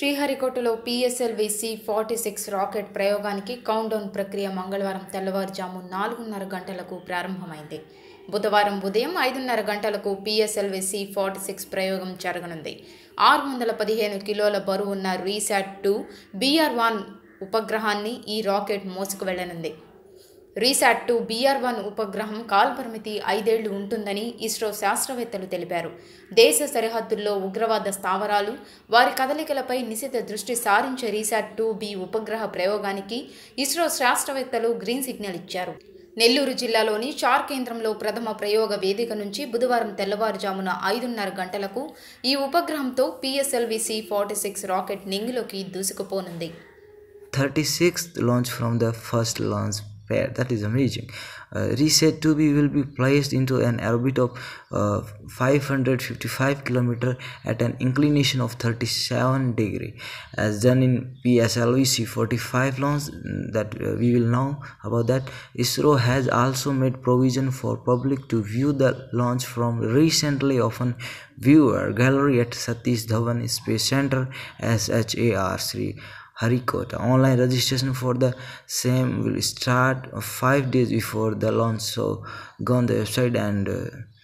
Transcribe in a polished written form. శ్రీహరికోటలో PSLV C-46 rocket ప్రయోగానికి countdown ప్రక్రియ మంగళవారం తెల్లవారుజాము 4:30 గంటలకు ప్రారంభమైంది. బుధవారం ఉదయం 5:30 గంటలకు PSLV C-46 ప్రయోగం జరగనుంది. 615 కిలోల బరువున్న RISAT-2 BR-1 ఉపగ్రహాన్ని ఈ రాకెట్ మోసుకువెళ్లనుంది. RISAT-2 BR-1 ఉపగ్రహం కాల్పరిమితి 5 ఏళ్లు ఉంటుందని ఇస్రో శాస్త్రవేత్తలు తెలిపారు. దేశ సరిహద్దుల్లో ఉగ్రవాద స్థావరాలు, వారి కదలికలపై నిశిత దృష్టి సారించే RISAT-2B ఉపగ్రహ ప్రయోగానికి ఇస్రో శాస్త్రవేత్తలు గ్రీన్ సిగ్నల్ ఇచ్చారు. నెల్లూరు జిల్లాలోని చార్ కేంద్రంలో ప్రథమ ప్రయోగ వేదిక నుంచి బుధవారం తెల్లవారుజామున 5:30 గంటలకు ఈ ఉపగ్రహంతో PSLV C-46 రాకెట్ నింగిలోకి దూసుకుపోనుంది. 36th launch from the first launch pair. That is amazing. RISAT-2B will be placed into an orbit of 555 km at an inclination of 37 degrees, as done in PSLV C-45 launch. That we will know about that. ISRO has also made provision for public to view the launch from recently open viewer gallery at Satish Dhawan Space Center, SHAR, Sriharikota. Online registration for the same will start 5 days before the launch, so go on the website and